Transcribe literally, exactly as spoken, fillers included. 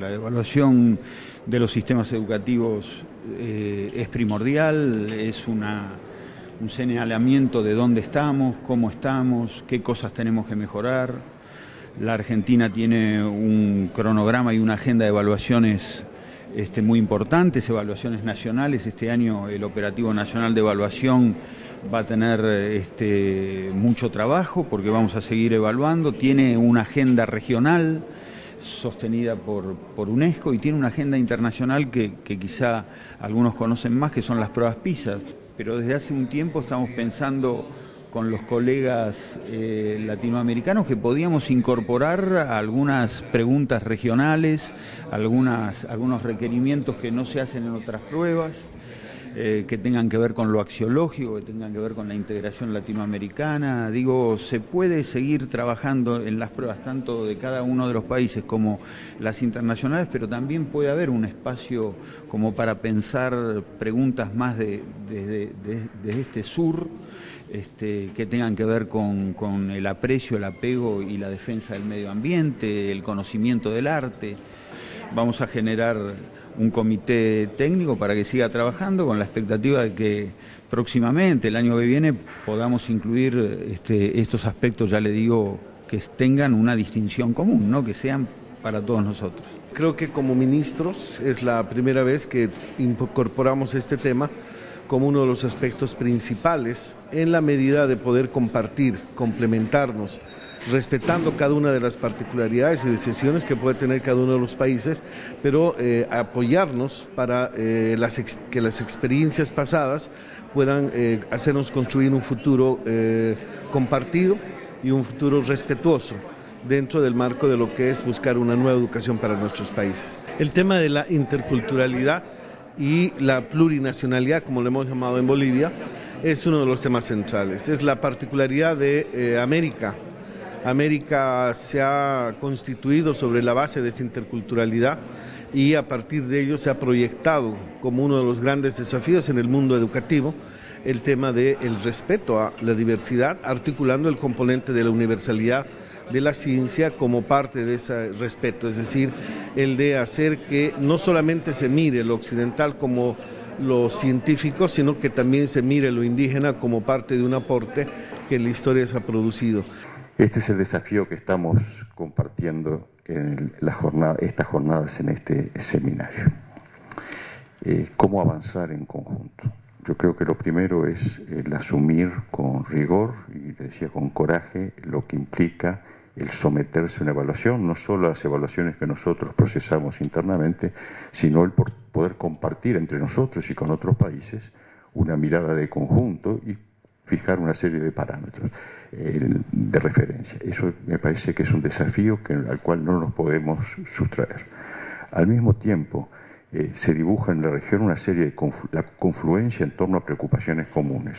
la evaluación de los sistemas educativos eh, es primordial, es una, un señalamiento de dónde estamos, cómo estamos, qué cosas tenemos que mejorar. La Argentina tiene un cronograma y una agenda de evaluaciones este, muy importantes, evaluaciones nacionales. Este año el Operativo Nacional de Evaluación va a tener este, mucho trabajo porque vamos a seguir evaluando. Tiene una agenda regional sostenida por, por UNESCO y tiene una agenda internacional que, que quizá algunos conocen más, que son las pruebas PISA. Pero desde hace un tiempo estamos pensando con los colegas eh, latinoamericanos que podíamos incorporar algunas preguntas regionales, algunas, algunos requerimientos que no se hacen en otras pruebas, Eh, que tengan que ver con lo axiológico, que tengan que ver con la integración latinoamericana. Digo, se puede seguir trabajando en las pruebas tanto de cada uno de los países como las internacionales, pero también puede haber un espacio como para pensar preguntas más desde de, de, de, de este sur, este, que tengan que ver con, con el aprecio, el apego y la defensa del medio ambiente, el conocimiento del arte. Vamos a generar un comité técnico para que siga trabajando con la expectativa de que próximamente, el año que viene, podamos incluir este, estos aspectos, ya le digo, que tengan una distinción común, ¿no? Que sean para todos nosotros. Creo que como ministros es la primera vez que incorporamos este tema como uno de los aspectos principales en la medida de poder compartir, complementarnos, respetando cada una de las particularidades y decisiones que puede tener cada uno de los países, pero eh, apoyarnos para eh, las ex, que las experiencias pasadas puedan eh, hacernos construir un futuro eh, compartido y un futuro respetuoso dentro del marco de lo que es buscar una nueva educación para nuestros países. El tema de la interculturalidad y la plurinacionalidad, como lo hemos llamado en Bolivia, es uno de los temas centrales. Es la particularidad de eh, América. América se ha constituido sobre la base de esa interculturalidad y a partir de ello se ha proyectado como uno de los grandes desafíos en el mundo educativo el tema del respeto a la diversidad, articulando el componente de la universalidad de la ciencia como parte de ese respeto, es decir, el de hacer que no solamente se mire lo occidental como lo científico, sino que también se mire lo indígena como parte de un aporte que en la historia se ha producido. Este es el desafío que estamos compartiendo en la jornada, estas jornadas en este seminario. Eh, ¿Cómo avanzar en conjunto? Yo creo que lo primero es el asumir con rigor, y decía con coraje, lo que implica el someterse a una evaluación, no solo a las evaluaciones que nosotros procesamos internamente, sino el poder compartir entre nosotros y con otros países una mirada de conjunto y fijar una serie de parámetros eh, de referencia. Eso me parece que es un desafío que, al cual no nos podemos sustraer. Al mismo tiempo, eh, se dibuja en la región una serie de conflu- la confluencia en torno a preocupaciones comunes.